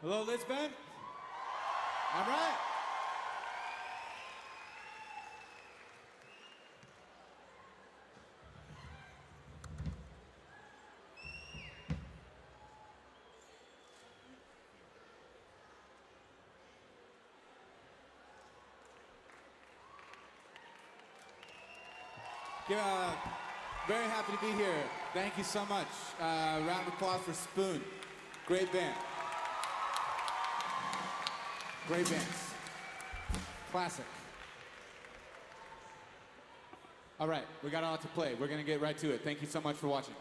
Hello, Lisbon. All right. Very happy to be here. Thank you so much. Round of applause for Spoon. Great band. Great bands. Classic. All right, we got a lot to play. We're going to get right to it. Thank you so much for watching.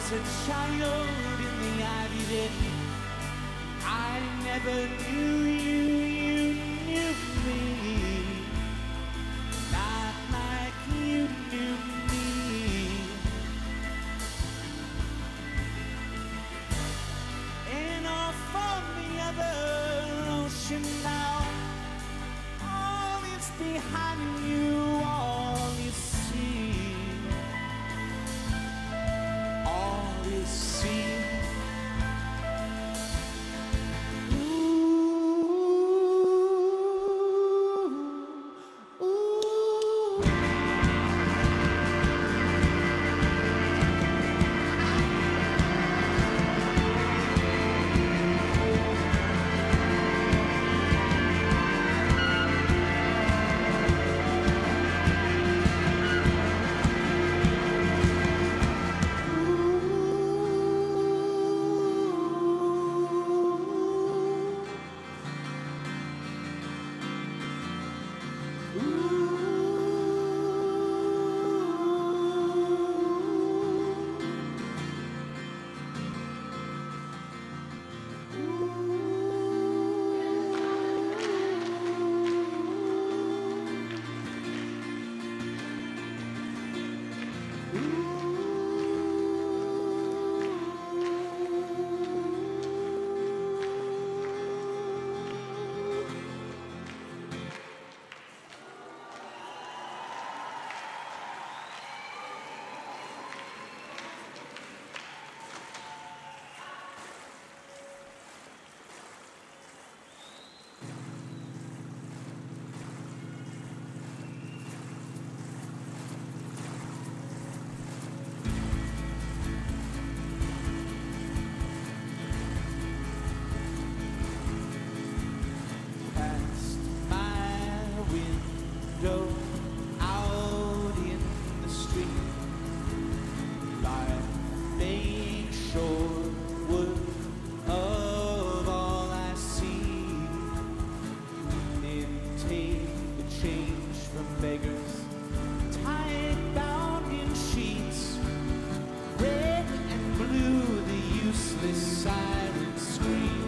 As a child in the Ivy League, I never knew you, you knew me, not like you knew me. And off from the other ocean now, all is behind you, all you see. See. Ooh. beggars, tied bound in sheets, red and blue, the useless silent scream.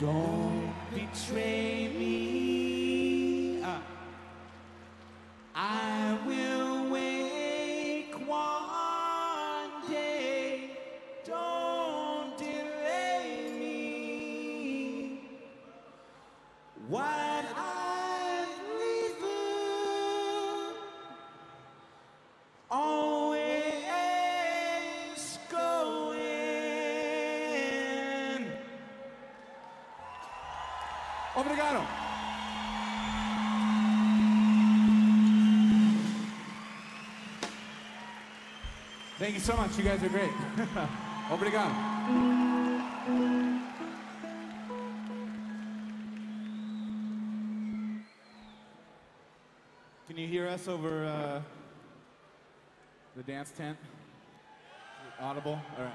Don't betray me. I will wake one day. Don't delay me. What I've lived on. Obrigado. Thank you so much. You guys are great. Obrigado. Can you hear us over the dance tent? Is it audible? All right.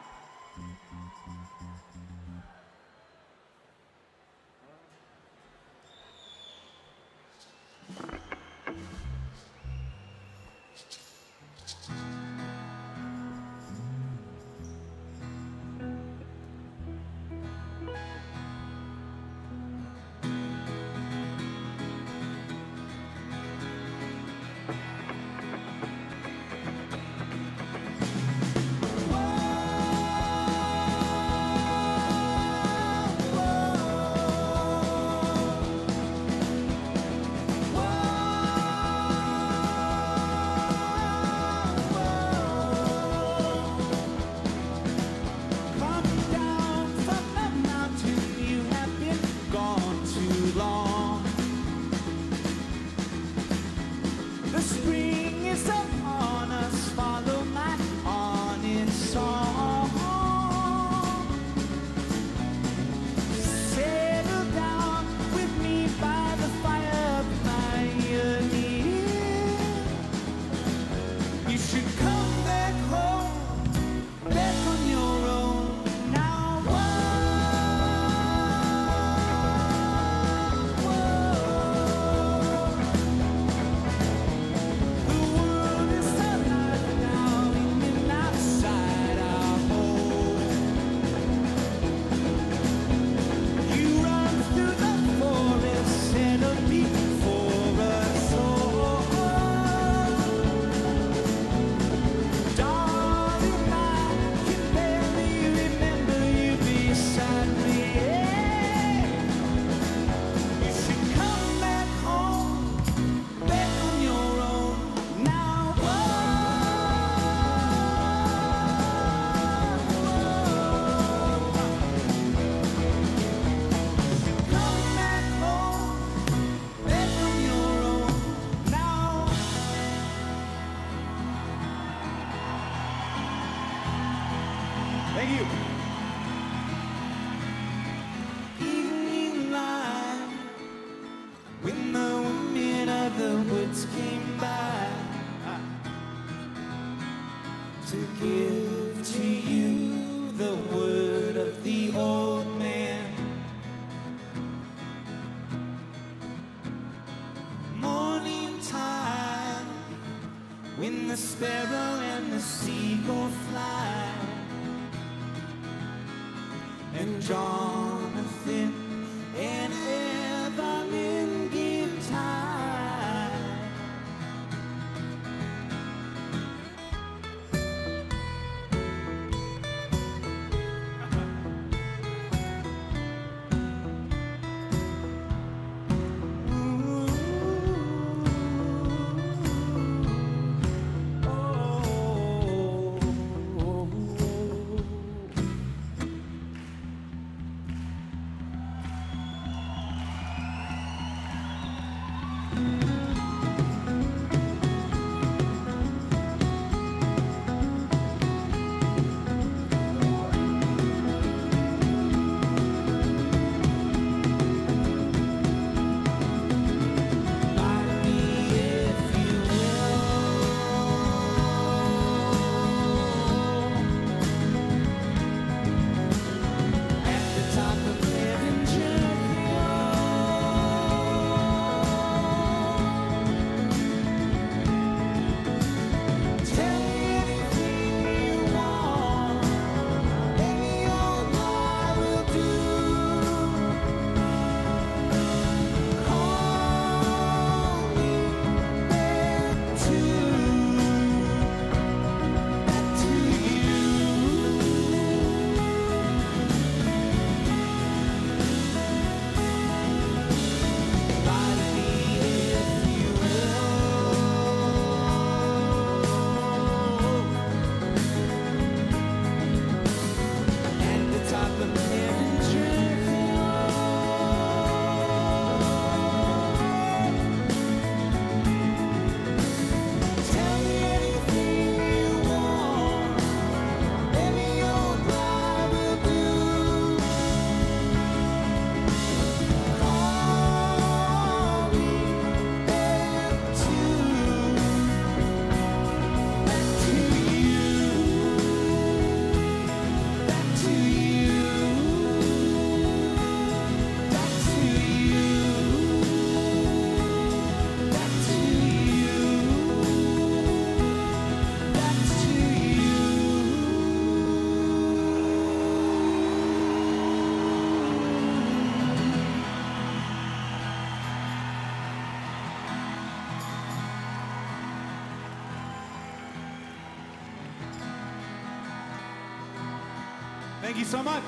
Thank you so much.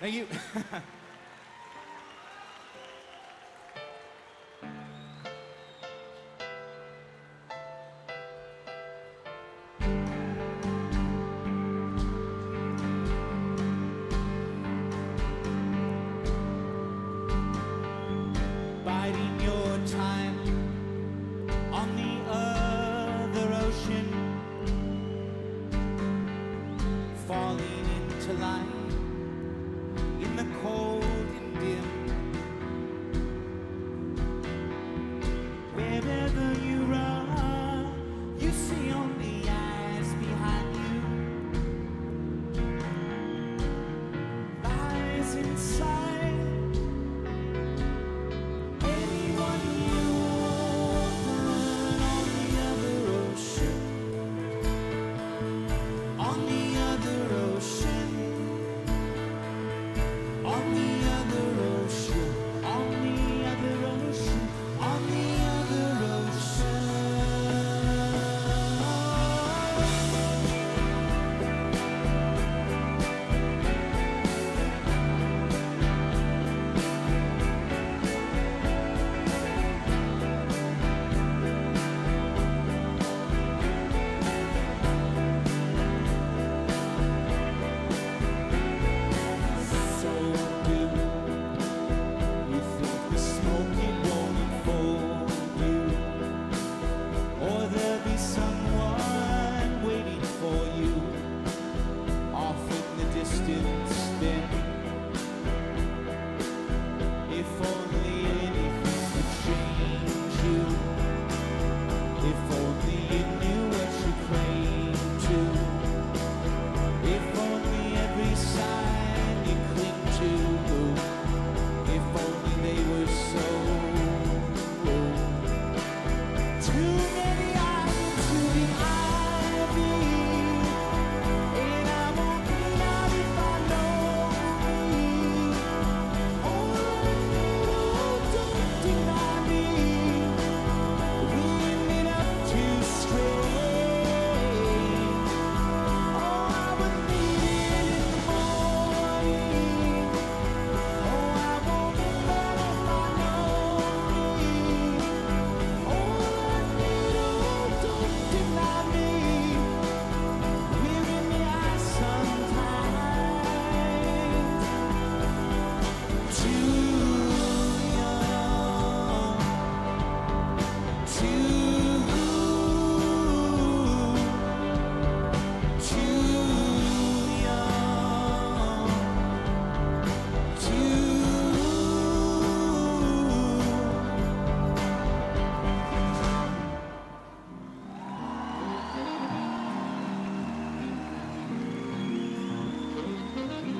Thank you. Biding your time on the other ocean, falling into line in the cold and dim. Wherever you run, you see only eyes behind you, lies inside. Anyone you run on the other ocean, on the other ocean, on the other ocean, on the other ocean, on the other ocean.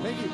Thank you.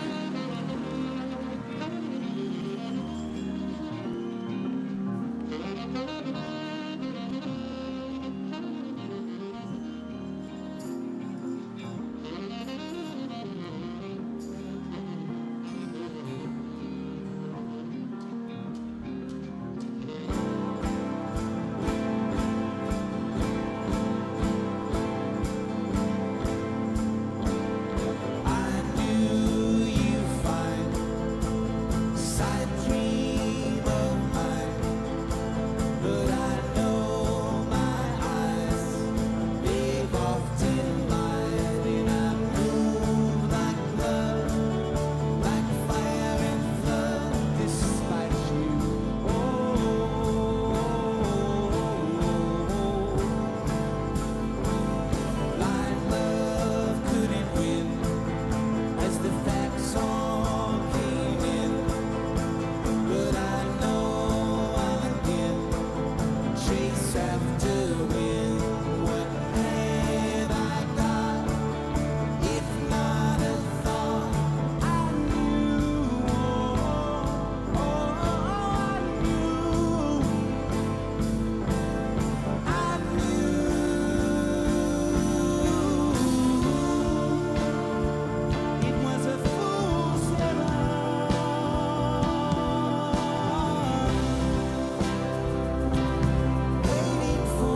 For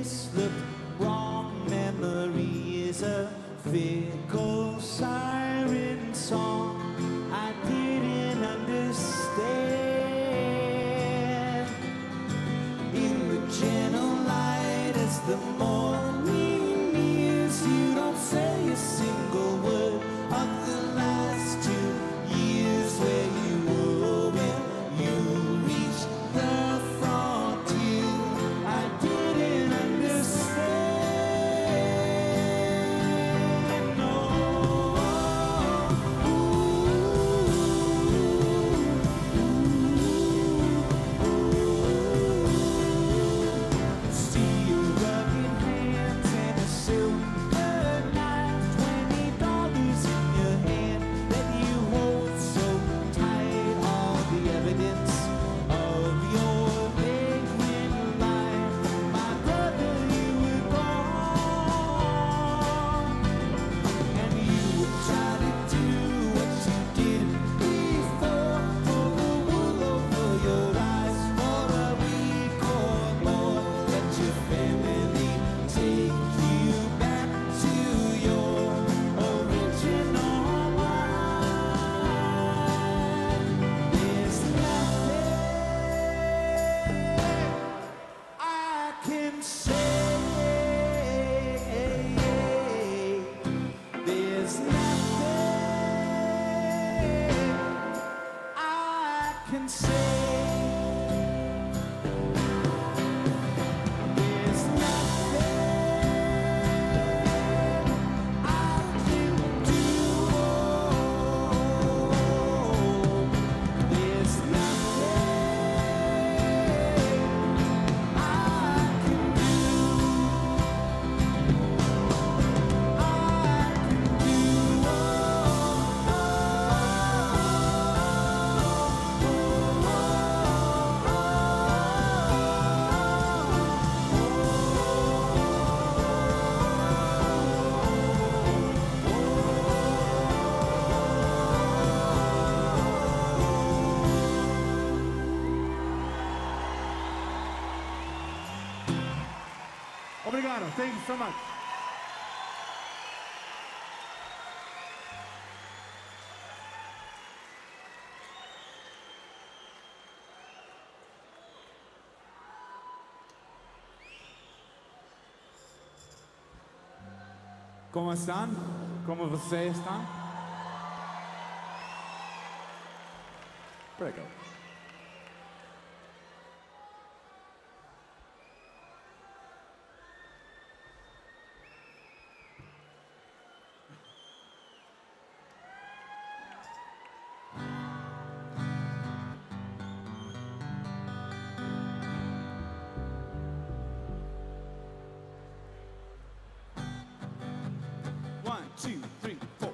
mislooked wrong memory is a fickle siren song I didn't understand. In the gentle light as the morning nears, you don't say a single word of the last 2 years where you were when you reached the frontier. I didn't understand. No, ooh, ooh, ooh. See you rubbing hands and a silver knife, $20 in your hand that you hold so tight. All the evidence of your vagrant life. My brother, you were gone, and you would try to do what you did before, pull the wool over your eyes for a week or more. Let your family take you back to your original life. There's nothing I can say. There's nothing I can say. There's nothing I can do. There's nothing I can do. I can do. Obrigado. Thank you so much. Como estão? Como vocês estão? Pretty good. One, 2, 3, 4.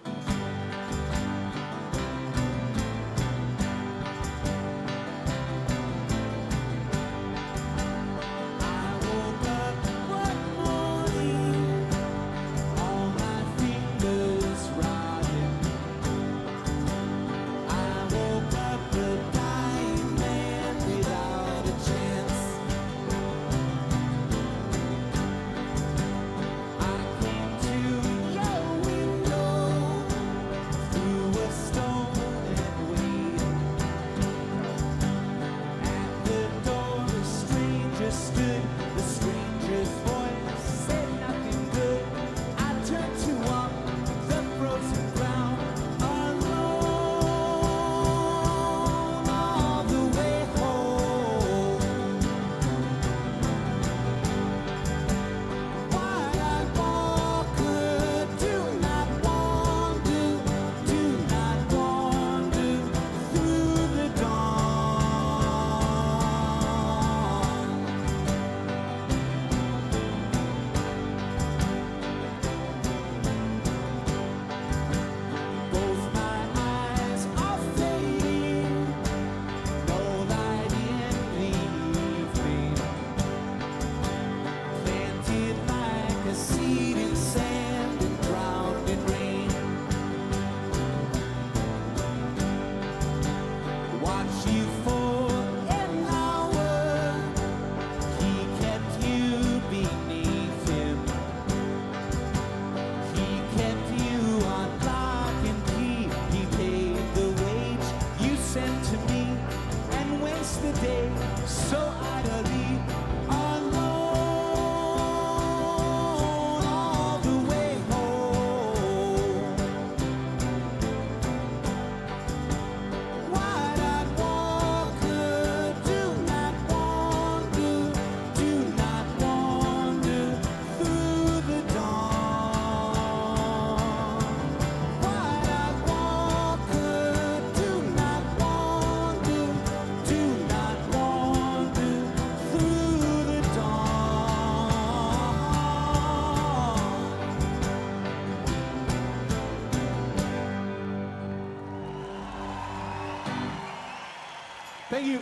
Thank you.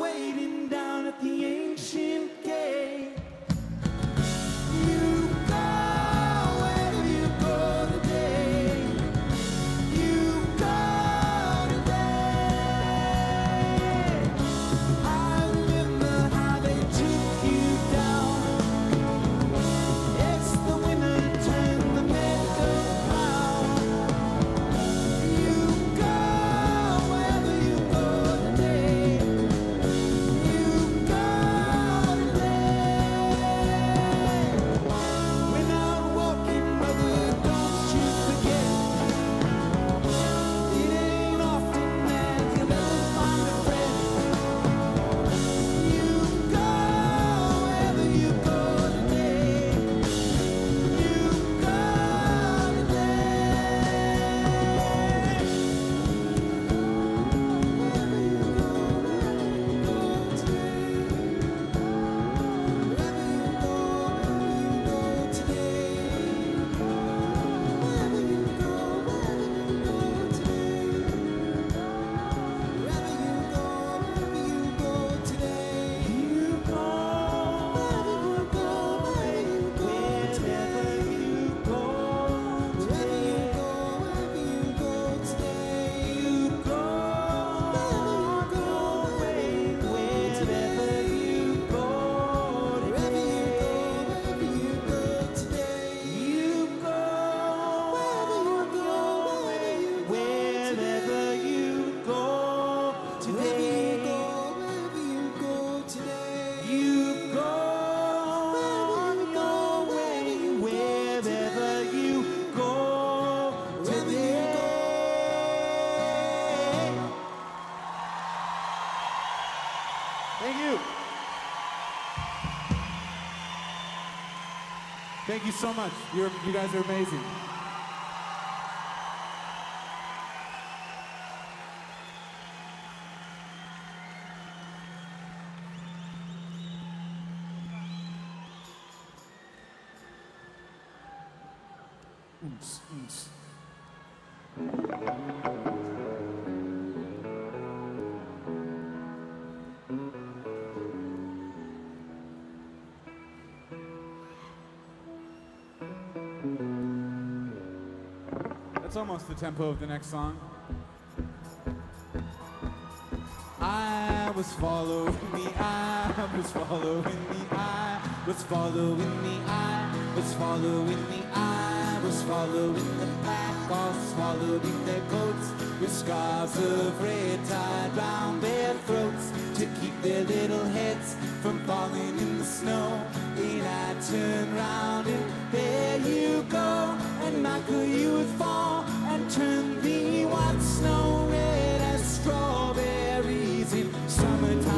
Waiting down at the ancient gate. You go where you go today. You go today. I remember how they took you down. It's the winner turned the metal pound. You go wherever you go today. Thank you. Thank you so much. You guys are amazing. That's almost the tempo of the next song. I was following the eye, I was following the eye, was following the eye, was following the eye, was following the pack, all swallowing their coats with scarves of red tied round their throats to keep their little heads from falling in the snow. And I turned round and there you go, and Michael, you would fall and turn the white snow red as strawberries in summertime.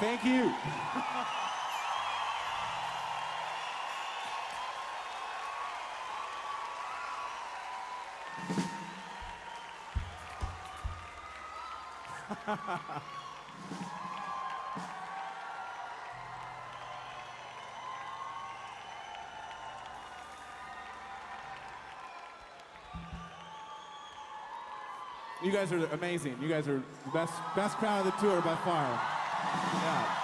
Thank you. You guys are amazing. You guys are the best crowd of the tour by far. Yeah.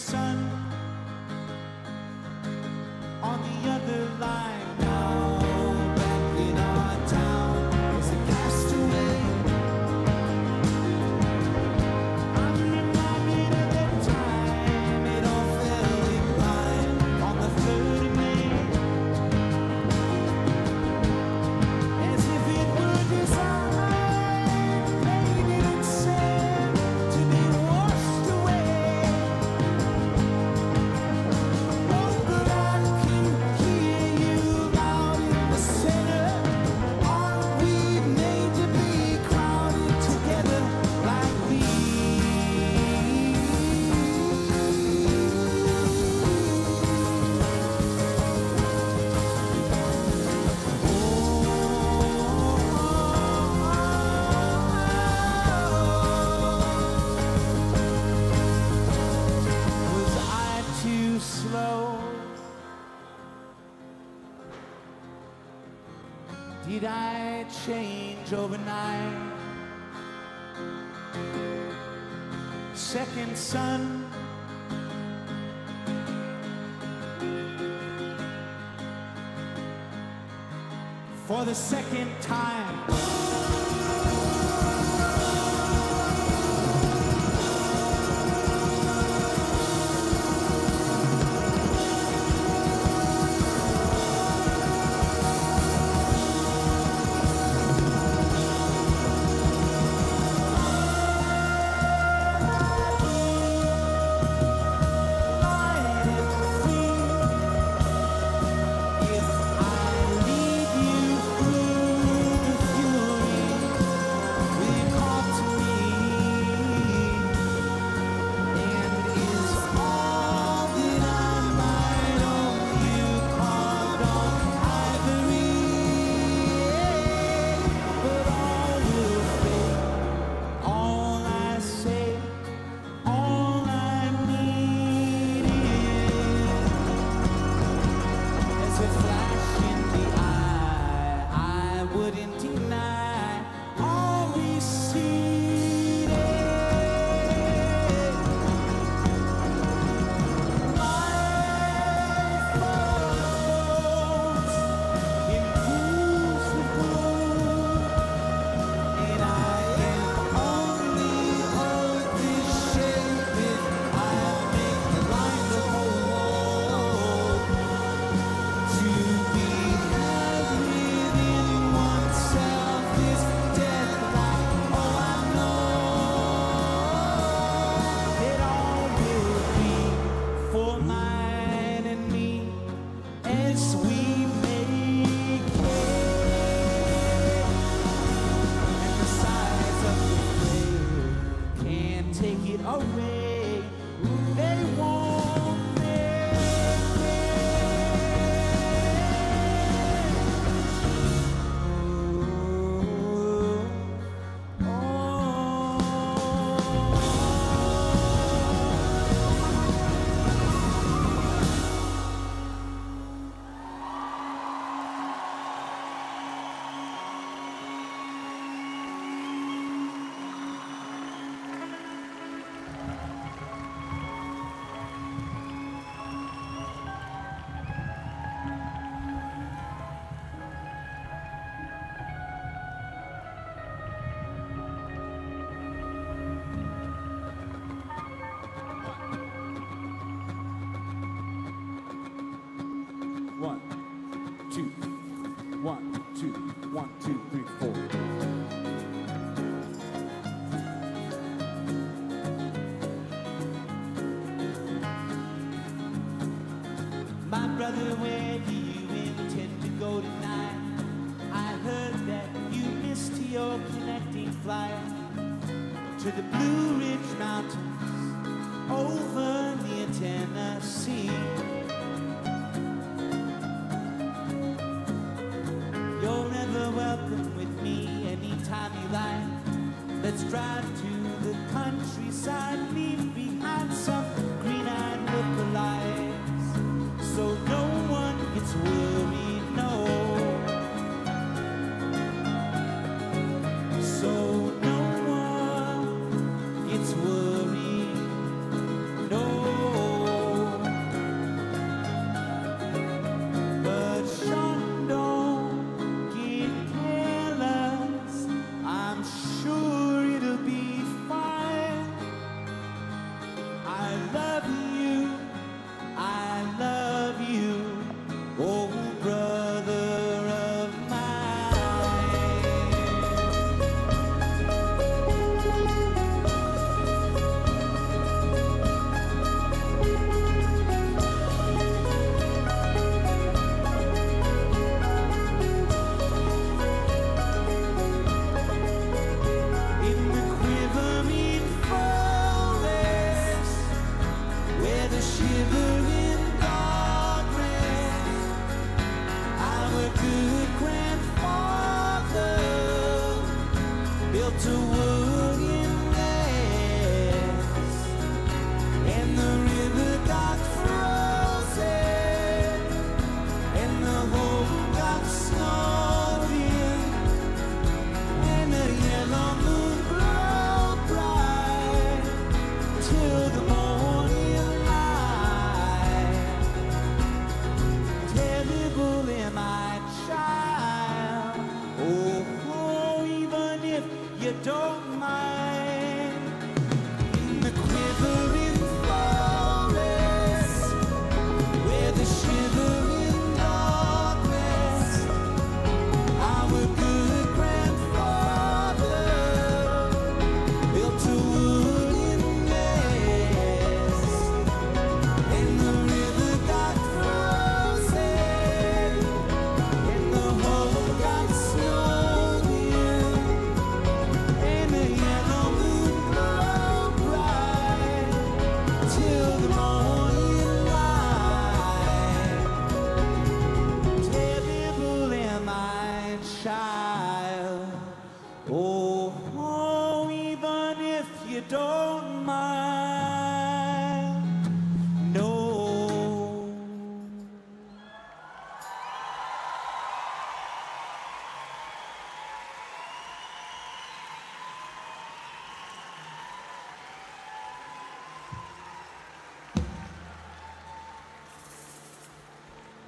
sun on the other line. Now back in our town is a castaway. I'm reminded of that time it all fell in line on the 3rd of May, as if it were designed. Did I change overnight? Second son, for the second time. Brother, where do you intend to go tonight? I heard that you missed your connecting flight to the Blue Ridge Mountains over near Tennessee. You're ever welcome with me anytime you like. Let's drive to the countryside, leave behind some green-eyed look-alike. So no one gets worried, no. So no one gets worried, no.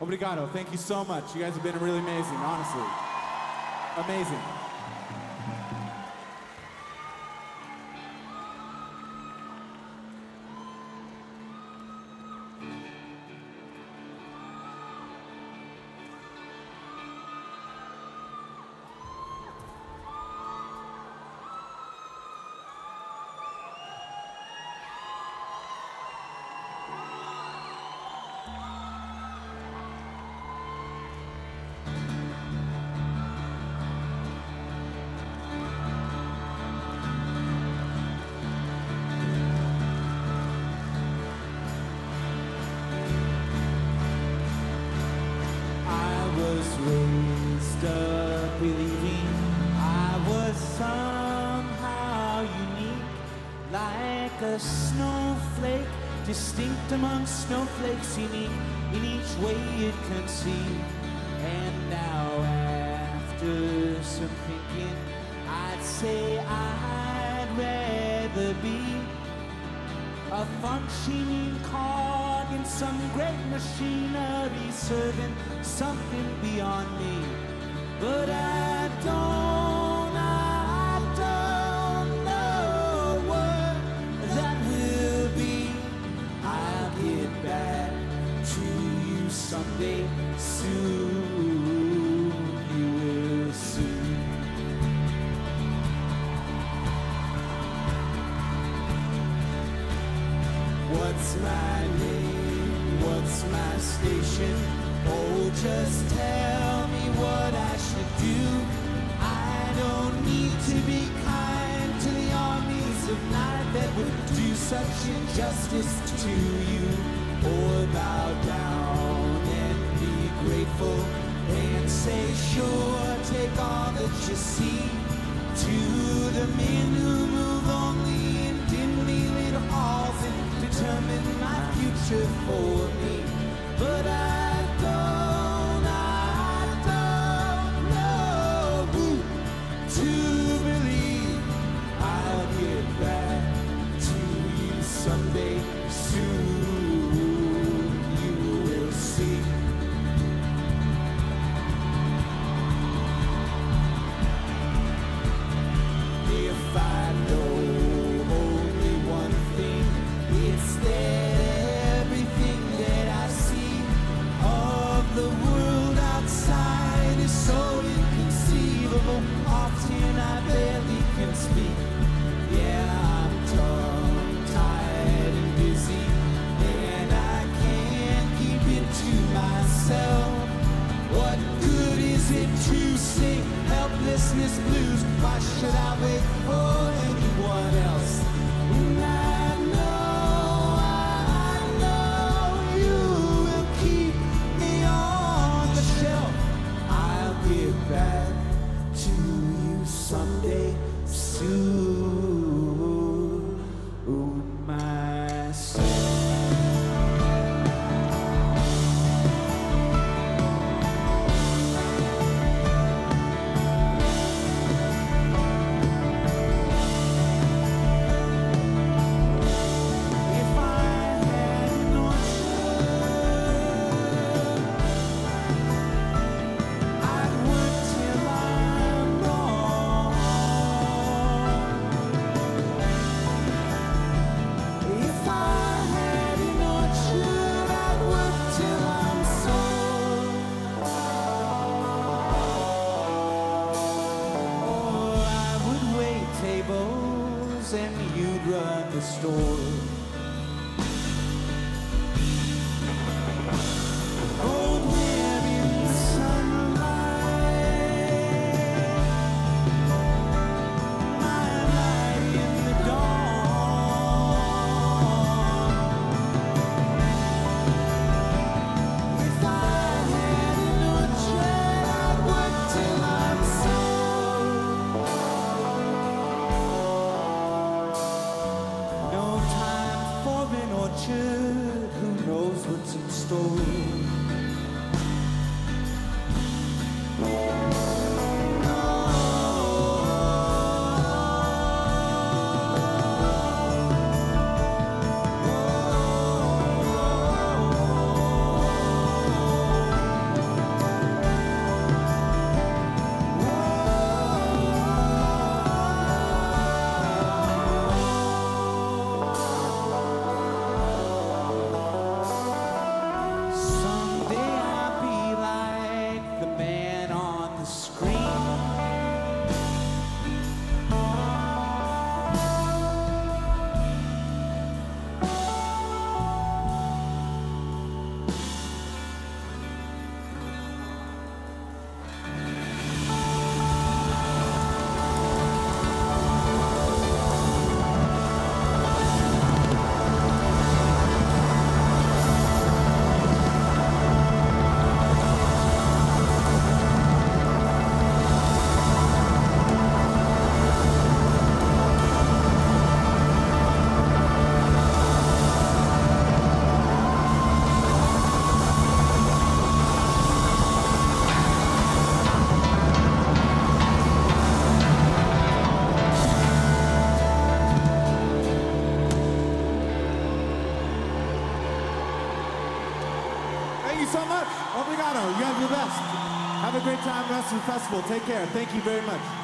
Obrigado. Thank you so much. You guys have been really amazing, honestly. Amazing. Distinct among snowflakes, unique in each way it can see. And now after some thinking, I'd say I'd rather be a functioning cog in some great machinery, serving something beyond me. But I don't know what that will be. I'll get back to you someday soon, you will soon. What's my name? What's my station? Oh, just tell me what I should do. I don't need to be kind to the armies of night that would do such injustice to you, or bow down and be grateful and say, sure, take all that you see. To the men who move only in dimly lit halls and determine my future for me. But I don't know who to believe. I'll get back someday soon, you will see. If I know only one thing, it's that everything that I see of the world outside is so inconceivable. Often I barely can speak. Yeah, I'm torn, tired and busy, and I can't keep it to myself. What good is it to sing helplessness blues? Why should I wait for anyone else? And I know you will keep me on the shelf. I'll give back to you someday soon. you so much. Obrigado. You guys are the best. Have a great time, NOS Festival. Take care. Thank you very much.